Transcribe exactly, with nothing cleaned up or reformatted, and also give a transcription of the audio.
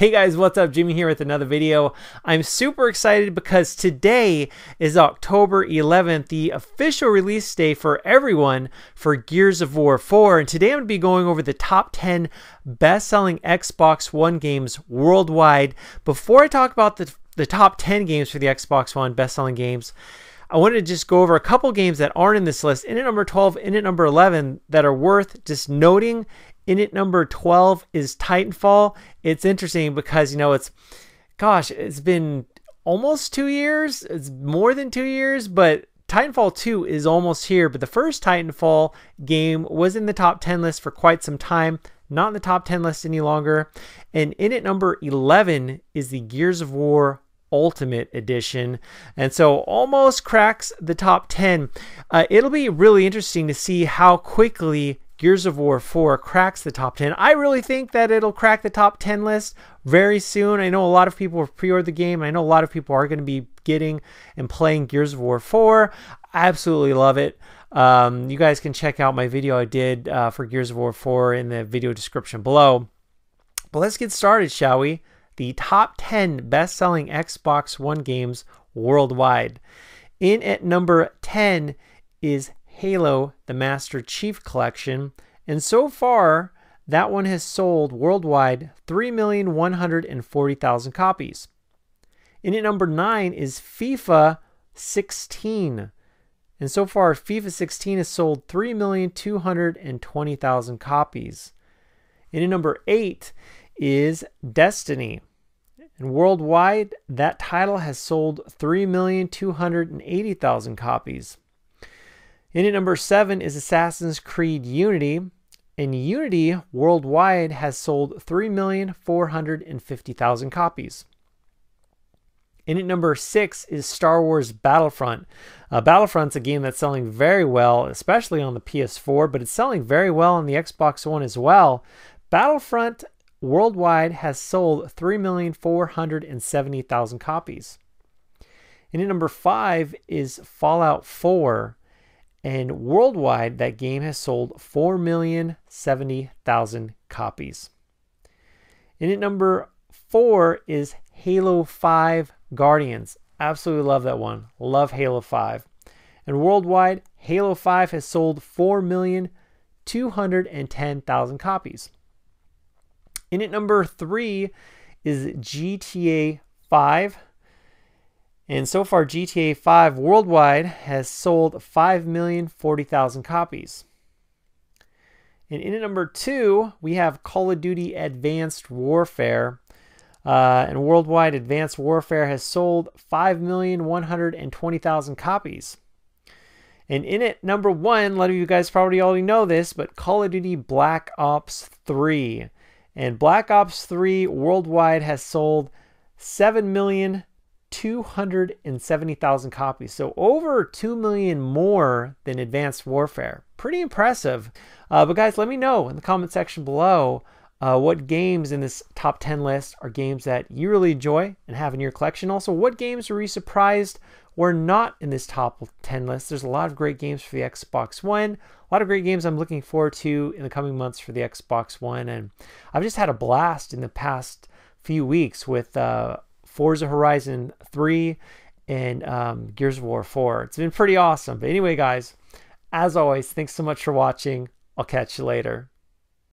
Hey guys, what's up? Jimmy here with another video. I'm super excited because today is October eleventh, the official release day for everyone for Gears of War four. And today I'm going to be going over the top ten best-selling Xbox One games worldwide. Before I talk about the, the top ten games for the Xbox One best-selling games, I wanted to just go over a couple games that aren't in this list, in at number twelve, in at number eleven, that are worth just noting. In at number twelve is Titanfall. It's interesting because, you know, it's, gosh, it's been almost two years. It's more than two years, but Titanfall two is almost here. But the first Titanfall game was in the top ten list for quite some time. Not in the top ten list any longer. And in at number eleven is the Gears of War Ultimate Edition, and so almost cracks the top ten. Uh, it'll be really interesting to see how quickly Gears of War four cracks the top ten. I really think that it'll crack the top ten list very soon. I know a lot of people have pre-ordered the game. I know a lot of people are going to be getting and playing Gears of War four. I absolutely love it. Um, you guys can check out my video I did uh, for Gears of War four in the video description below. But let's get started, shall we? The top ten best-selling Xbox One games worldwide. In at number ten is Halo, the Master Chief Collection, and so far that one has sold worldwide three million one hundred forty thousand copies. In at number nine is FIFA sixteen, and so far FIFA sixteen has sold three million two hundred twenty thousand copies. In at number eight is Destiny, and worldwide that title has sold three million two hundred eighty thousand copies. In at number seven is Assassin's Creed Unity, and Unity worldwide has sold three million four hundred fifty thousand copies. In at number six is Star Wars Battlefront. Uh, Battlefront's a game that's selling very well, especially on the P S four, but it's selling very well on the Xbox One as well. Battlefront worldwide has sold three million four hundred seventy thousand copies. In at number five is Fallout four. And worldwide, that game has sold four million seventy thousand copies. And at number four is Halo five Guardians. Absolutely love that one. Love Halo five. And worldwide, Halo five has sold four million two hundred ten thousand copies. And at number three is G T A five. And so far, G T A five worldwide has sold five million forty thousand copies. And in at number two, we have Call of Duty Advanced Warfare. Uh, and worldwide, Advanced Warfare has sold five million one hundred twenty thousand copies. And in at number one, a lot of you guys probably already know this, but Call of Duty Black Ops Three. And Black Ops Three worldwide has sold seven million two hundred seventy thousand copies, so over two million more than Advanced Warfare. Pretty impressive. Uh, but guys, let me know in the comment section below uh, what games in this top ten list are games that you really enjoy and have in your collection. Also, what games were you surprised were not in this top ten list? There's a lot of great games for the Xbox One. A lot of great games I'm looking forward to in the coming months for the Xbox One. And I've just had a blast in the past few weeks with uh, Forza Horizon three and um, Gears of War four. It's been pretty awesome. But anyway, guys, as always, thanks so much for watching. I'll catch you later.